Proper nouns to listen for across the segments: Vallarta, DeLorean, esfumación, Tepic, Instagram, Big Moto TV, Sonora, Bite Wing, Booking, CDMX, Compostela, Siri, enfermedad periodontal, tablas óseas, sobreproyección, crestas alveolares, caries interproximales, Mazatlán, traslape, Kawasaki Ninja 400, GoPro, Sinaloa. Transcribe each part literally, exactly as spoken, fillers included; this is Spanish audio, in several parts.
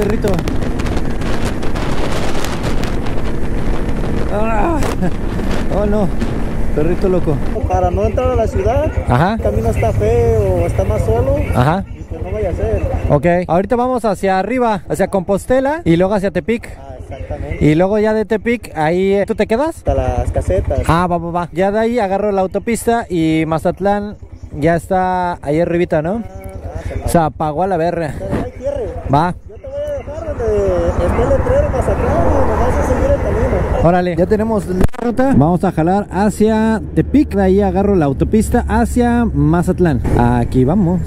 perrito. Ah, oh no, perrito loco. Para no entrar a la ciudad, ajá, el camino está feo, está más solo. Ajá. Y que no vaya a ser. Ok, ahorita vamos hacia arriba, hacia Compostela y luego hacia Tepic. Ah, exactamente. Y luego ya de Tepic, ahí tú te quedas. Hasta las casetas. Ah, va, va, va. Ya de ahí agarro la autopista y Mazatlán ya está ahí arribita, ¿no? Ah, ah, o sea, apagó a la verga. Va. Yo te voy a dejar donde el letrero Mazatlán. Órale, ya tenemos la ruta. Vamos a jalar hacia Tepic. De ahí agarro la autopista hacia Mazatlán. Aquí vamos.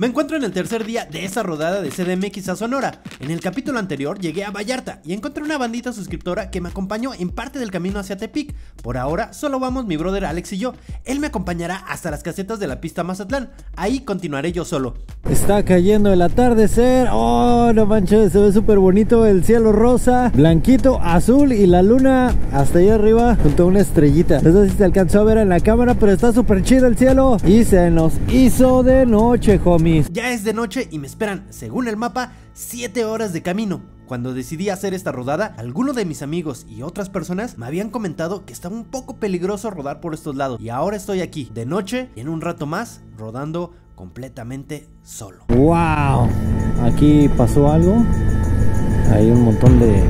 Me encuentro en el tercer día de esa rodada de C D M X a Sonora. En el capítulo anterior llegué a Vallarta y encontré una bandita suscriptora que me acompañó en parte del camino hacia Tepic. Por ahora solo vamos mi brother Alex y yo. Él me acompañará hasta las casetas de la pista Mazatlán. Ahí continuaré yo solo. Está cayendo el atardecer. Oh, no manches, se ve súper bonito el cielo rosa, blanquito, azul y la luna hasta allá arriba junto a una estrellita. Eso sí se alcanzó a ver en la cámara, pero está súper chido el cielo. Y se nos hizo de noche, homie. Ya es de noche y me esperan, según el mapa, siete horas de camino. Cuando decidí hacer esta rodada, algunos de mis amigos y otras personas me habían comentado que estaba un poco peligroso rodar por estos lados. Y ahora estoy aquí, de noche, y en un rato más, rodando completamente solo. ¡Wow! Aquí pasó algo. Hay un montón de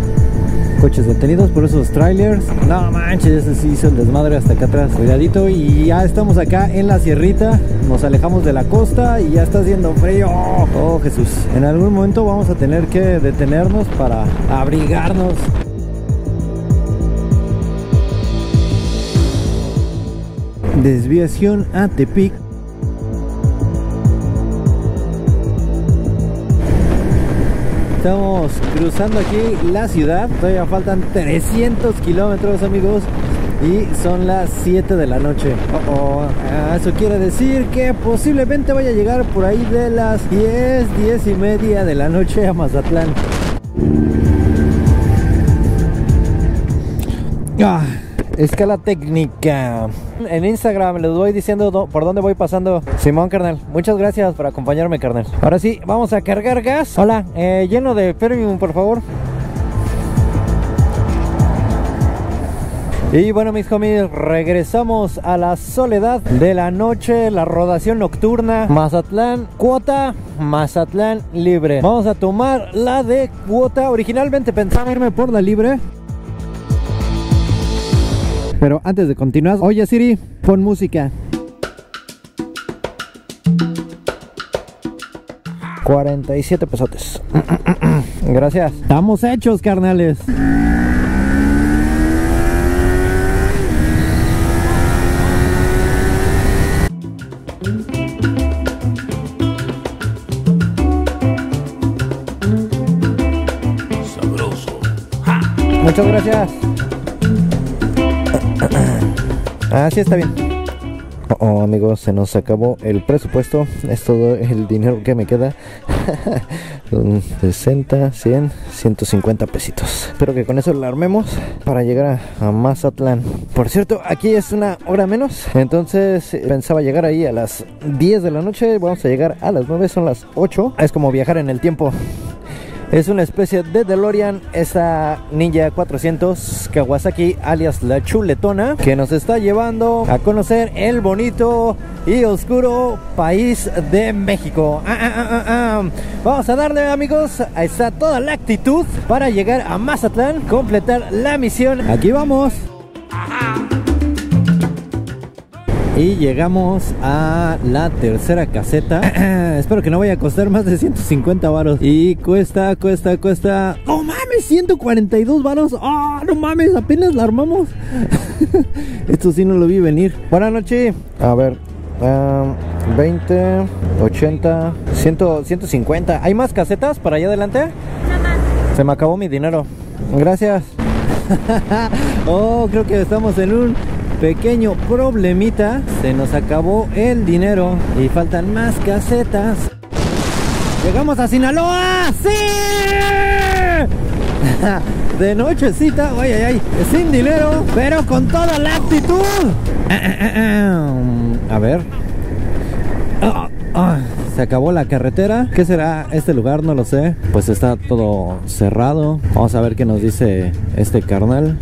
coches detenidos por esos trailers. No manches, ese sí hizo el desmadre hasta acá atrás. Cuidadito, y ya estamos acá en la sierrita. Nos alejamos de la costa y ya está haciendo frío. Oh, Jesús. En algún momento vamos a tener que detenernos para abrigarnos. Desviación a Tepic. Estamos cruzando aquí la ciudad. Todavía faltan trescientos kilómetros, amigos. Y son las siete de la noche. Oh, oh. Ah, eso quiere decir que posiblemente vaya a llegar por ahí de las diez, diez y media de la noche a Mazatlán. Ah, escala técnica. En Instagram les voy diciendo por dónde voy pasando. Simón, carnal, muchas gracias por acompañarme, carnal. Ahora sí, vamos a cargar gas. Hola, eh, lleno de premium, por favor. Y bueno, mis homies, regresamos a la soledad de la noche, la rodación nocturna. Mazatlán, cuota, Mazatlán libre. Vamos a tomar la de cuota. Originalmente pensaba irme por la libre, pero antes de continuar, oye Siri, pon música. cuarenta y siete pesotes. Gracias. Estamos hechos, carnales. Muchas gracias. Así está bien. Oh, oh, amigos, se nos acabó el presupuesto. Es todo el dinero que me queda. sesenta, cien, ciento cincuenta pesitos. Espero que con eso lo armemos para llegar a, a Mazatlán. Por cierto, aquí es una hora menos. Entonces pensaba llegar ahí a las diez de la noche. Vamos a llegar a las nueve, son las ocho. Es como viajar en el tiempo. Es una especie de DeLorean, esta Ninja cuatrocientos Kawasaki alias la chuletona, que nos está llevando a conocer el bonito y oscuro país de México. Ah, ah, ah, ah. Vamos a darle, amigos, ahí está toda la actitud para llegar a Mazatlán, completar la misión. Aquí vamos. Y llegamos a la tercera caseta. Espero que no vaya a costar más de ciento cincuenta varos. Y cuesta, cuesta, cuesta... ¡Oh, mames! ciento cuarenta y dos varos. ¡Oh, no mames! Apenas la armamos. Esto sí no lo vi venir. Buenas noches. A ver... Um, veinte, ochenta, cien, ciento cincuenta. ¿Hay más casetas para allá adelante? No más. Se me acabó mi dinero. Gracias. Oh, creo que estamos en un... pequeño problemita, se nos acabó el dinero y faltan más casetas. Llegamos a Sinaloa, sí, de nochecita, ay, ay, ay, sin dinero, pero con toda la actitud. A ver, oh, oh, se acabó la carretera. ¿Qué será este lugar? No lo sé. Pues está todo cerrado. Vamos a ver qué nos dice este carnal.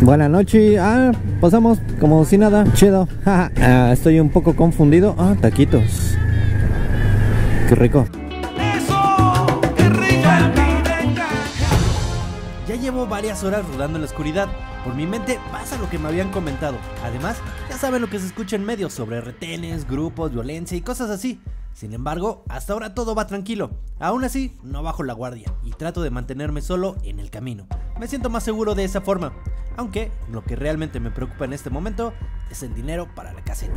Buenas noches. Ah, pasamos como si nada. Chido. Ah, estoy un poco confundido. Ah, taquitos. Qué rico. Ya llevo varias horas rodando en la oscuridad. Por mi mente pasa lo que me habían comentado. Además, ya saben lo que se escucha en medios sobre retenes, grupos, violencia y cosas así. Sin embargo, hasta ahora todo va tranquilo. Aún así, no bajo la guardia y trato de mantenerme solo en el camino. Me siento más seguro de esa forma. Aunque lo que realmente me preocupa en este momento es el dinero para la caseta.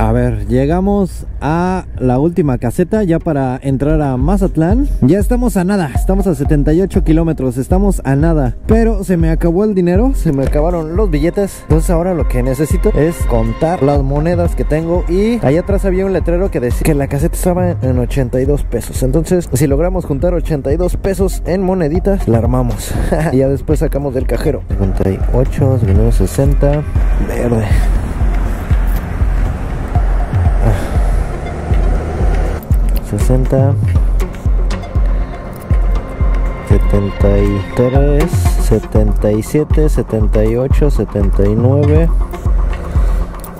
A ver, llegamos a la última caseta ya para entrar a Mazatlán. Ya estamos a nada, estamos a setenta y ocho kilómetros, estamos a nada. Pero se me acabó el dinero, se me acabaron los billetes. Entonces ahora lo que necesito es contar las monedas que tengo. Y allá atrás había un letrero que decía que la caseta estaba en ochenta y dos pesos. Entonces si logramos juntar ochenta y dos pesos en moneditas, la armamos. Y ya después sacamos del cajero. cincuenta y ocho, sesenta, verde. sesenta, setenta y tres, setenta y siete, setenta y ocho, setenta y nueve,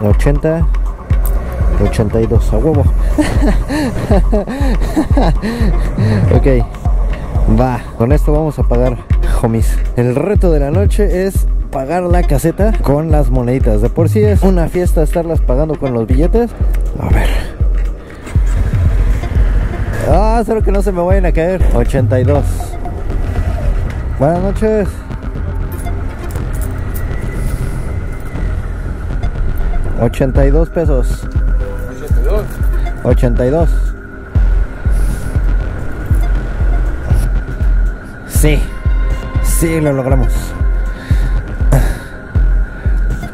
ochenta, ochenta y dos, a huevo. Ok, va, con esto vamos a pagar, homies. El reto de la noche es pagar la caseta con las moneditas. De por sí es una fiesta estarlas pagando con los billetes. A ver. Ah, espero que no se me vayan a caer. ochenta y dos. Buenas noches. ochenta y dos pesos. ochenta y dos. ochenta y dos. Sí. Sí, lo logramos.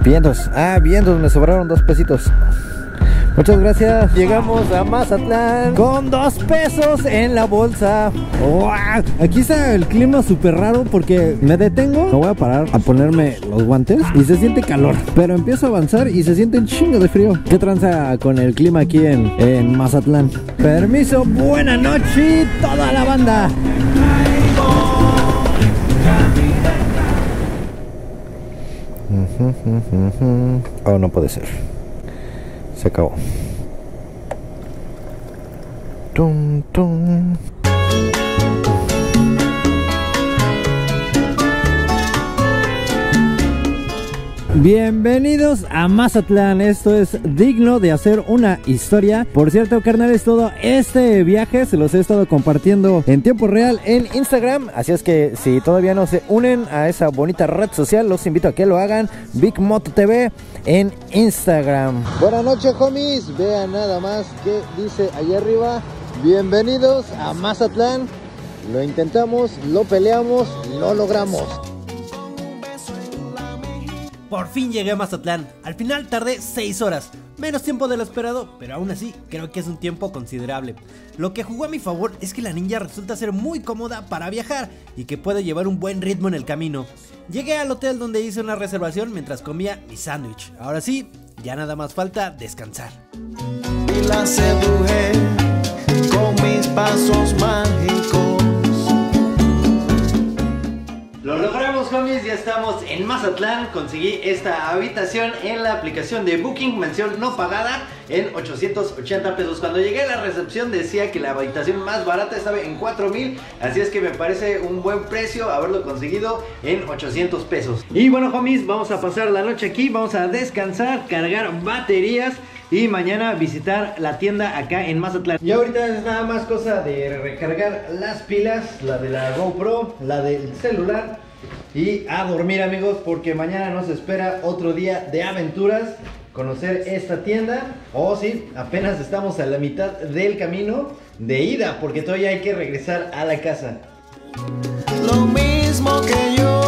Vientos. Ah, vientos. Me sobraron dos pesitos. Muchas gracias. Llegamos a Mazatlán con dos pesos en la bolsa. ¡Wow! Aquí está el clima súper raro porque me detengo. No voy a parar a ponerme los guantes y se siente calor. Pero empiezo a avanzar y se siente un chingo de frío. ¿Qué tranza con el clima aquí en, en Mazatlán? Permiso, buena noche toda la banda. Oh, no puede ser. Se acabó. Tum, tum. Bienvenidos a Mazatlán, esto es digno de hacer una historia. Por cierto, carnales, todo este viaje se los he estado compartiendo en tiempo real en Instagram. Así es que si todavía no se unen a esa bonita red social, los invito a que lo hagan. Big Moto T V en Instagram. Buenas noches, homies. Vean nada más que dice allá arriba. Bienvenidos a Mazatlán. Lo intentamos, lo peleamos, lo logramos. Por fin llegué a Mazatlán. Al final tardé seis horas, menos tiempo de lo esperado, pero aún así creo que es un tiempo considerable. Lo que jugó a mi favor es que la Ninja resulta ser muy cómoda para viajar y que puede llevar un buen ritmo en el camino. Llegué al hotel donde hice una reservación mientras comía mi sándwich. Ahora sí, ya nada más falta descansar. Y la seduje con mis pasos mágicos. Lo logramos, homies, ya estamos en Mazatlán. Conseguí esta habitación en la aplicación de Booking, mención no pagada, en ochocientos ochenta pesos. Cuando llegué a la recepción decía que la habitación más barata estaba en cuatro mil, así es que me parece un buen precio haberlo conseguido en ochocientos pesos. Y bueno, homies, vamos a pasar la noche aquí, vamos a descansar, cargar baterías y mañana visitar la tienda acá en Mazatlán. Y ahorita es nada más cosa de recargar las pilas, la de la GoPro, la del celular, y a dormir, amigos, porque mañana nos espera otro día de aventuras. Conocer esta tienda. Oh sí, apenas estamos a la mitad del camino de ida, porque todavía hay que regresar a la casa. Lo mismo que yo.